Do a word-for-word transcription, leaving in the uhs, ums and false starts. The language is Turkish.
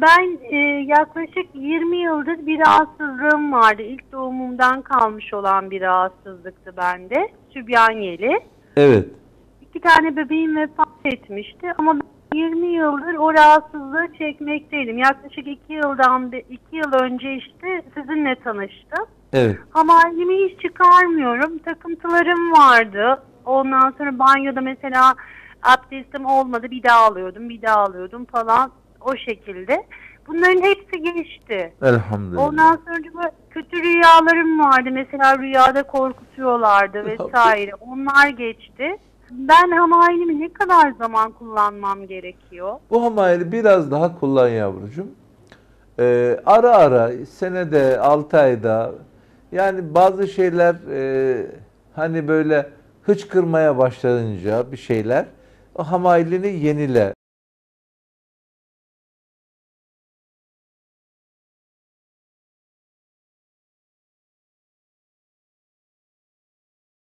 Ben e, yaklaşık yirmi yıldır bir rahatsızlığım vardı. İlk doğumumdan kalmış olan bir rahatsızlıktı bende. Sübyan yeli. Evet. İki tane bebeğim vefat etmişti ama ben yirmi yıldır o rahatsızlığı çekmekteydim. Yaklaşık iki yıldan iki yıl önce işte sizinle tanıştım. Evet. Ama halimi hiç çıkarmıyorum. Takıntılarım vardı. Ondan sonra banyoda mesela abdestim olmadı. Bir daha alıyordum, bir daha alıyordum falan. O şekilde. Bunların hepsi geçti. Elhamdülillah. Ondan sonra kötü rüyalarım vardı. Mesela rüyada korkutuyorlardı vesaire. Onlar geçti. Ben hamailimi ne kadar zaman kullanmam gerekiyor? Bu hamaili biraz daha kullan yavrucuğum. Ee, ara ara senede, altı ayda yani bazı şeyler e, hani böyle hıçkırmaya başlayınca bir şeyler o hamailini yenile.